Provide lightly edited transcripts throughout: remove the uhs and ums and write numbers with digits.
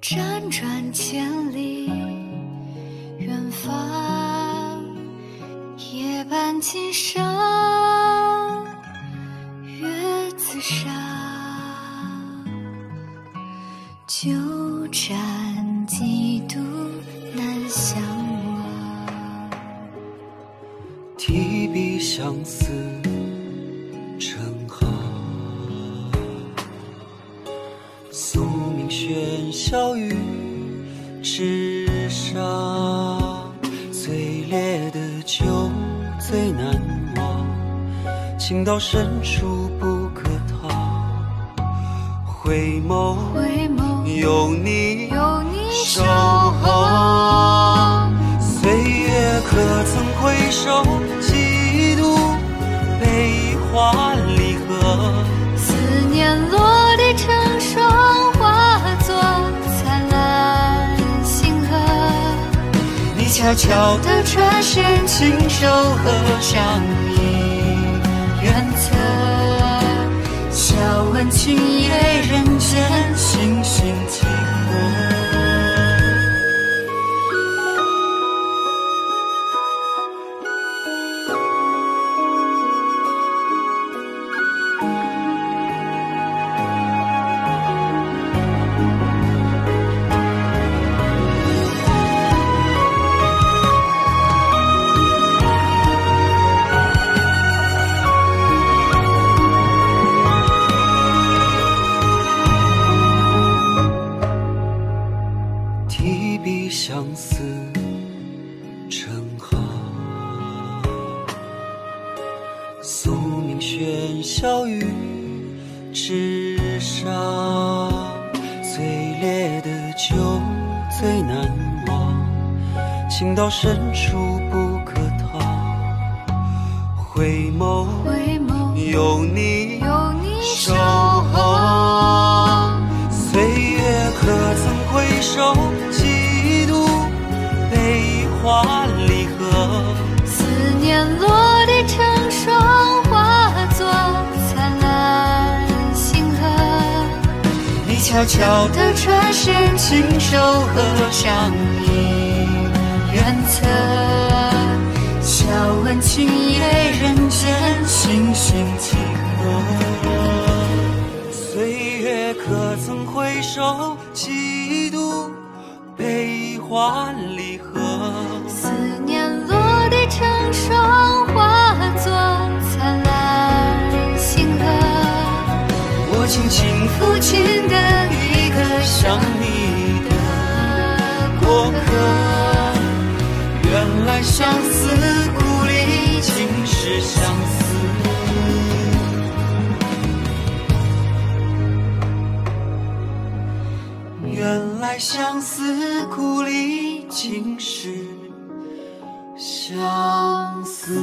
辗转千里，远方夜半琴声，月自上旧盏几度难相忘。提笔相思成行，宿命喧嚣于纸上，最烈的酒最难忘，情到深处不可逃。回眸，有你守候，岁月可曾回首，几度悲欢离合，思念落地成霜，化作灿烂星河。你悄悄地转身，轻手合上一缘册，笑问今夜人间，星星几何。相思成行，宿命喧嚣于纸上，最烈的酒最难忘，情到深处不可逃。回眸，有你守候，岁月可曾回首，欢离合，思念落地成霜，化作灿烂星河。你悄悄地转身，亲手合上一缘册，笑问今夜人间，星星几何。岁月可曾回首，几度悲欢离合，思念落地成霜，化作灿烂星河。我轻轻抚琴的一个想你的过客，原来相思故里尽是相思。原来相思故里尽是相思。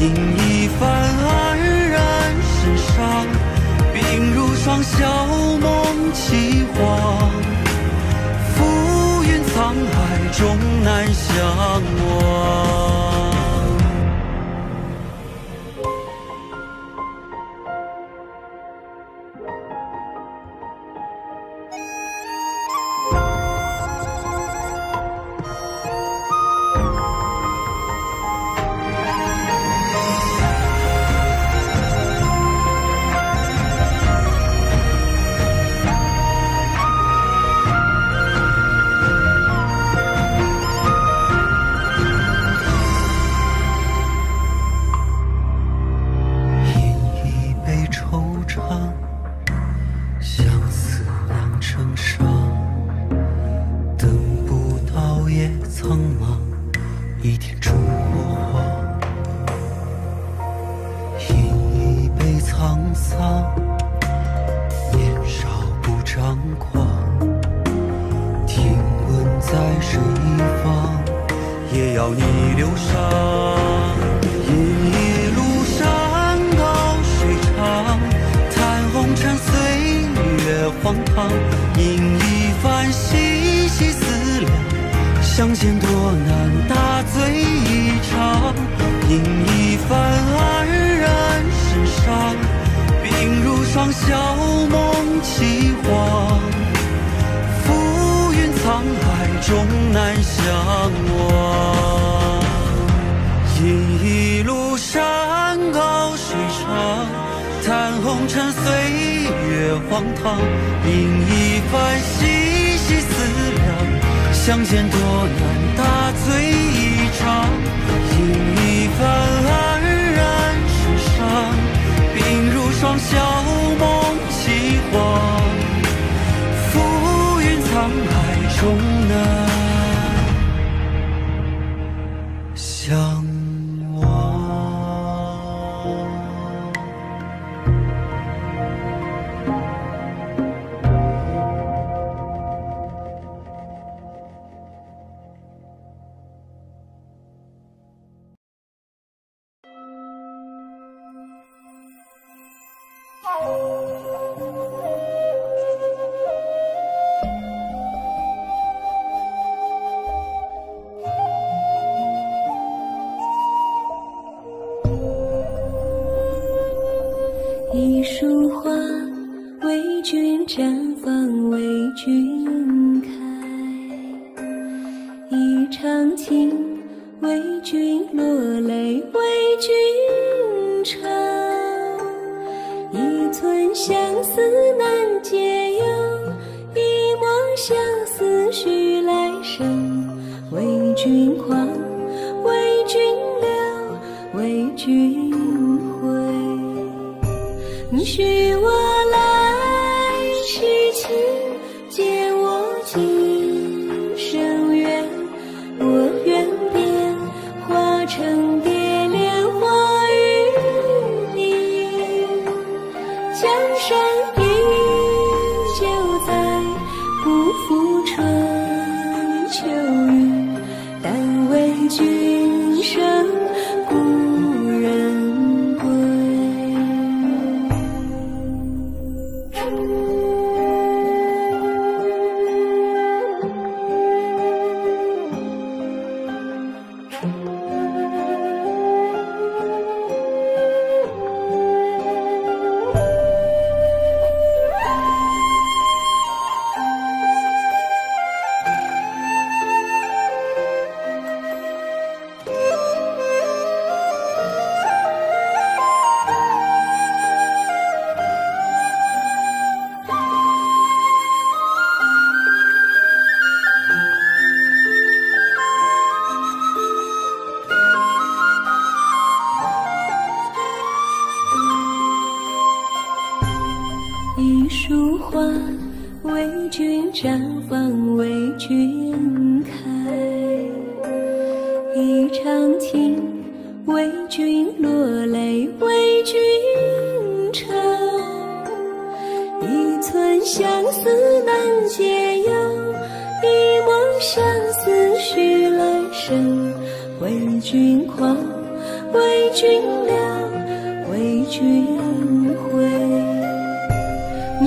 饮一番安然。晓梦起荒，浮云沧海终难相忘。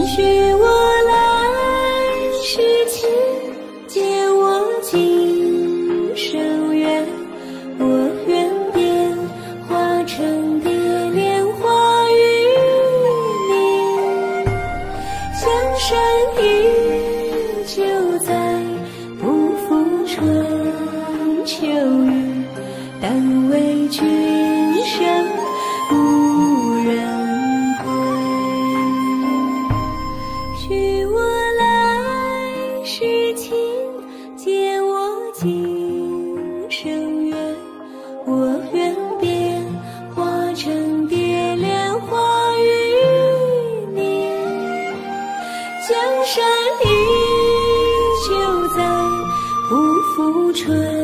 你许我来世情，解我今生缘。我愿变化成蝶恋花与你，江山依旧在，不负春秋雨。但为君生无人。 江山依旧在，不负春秋。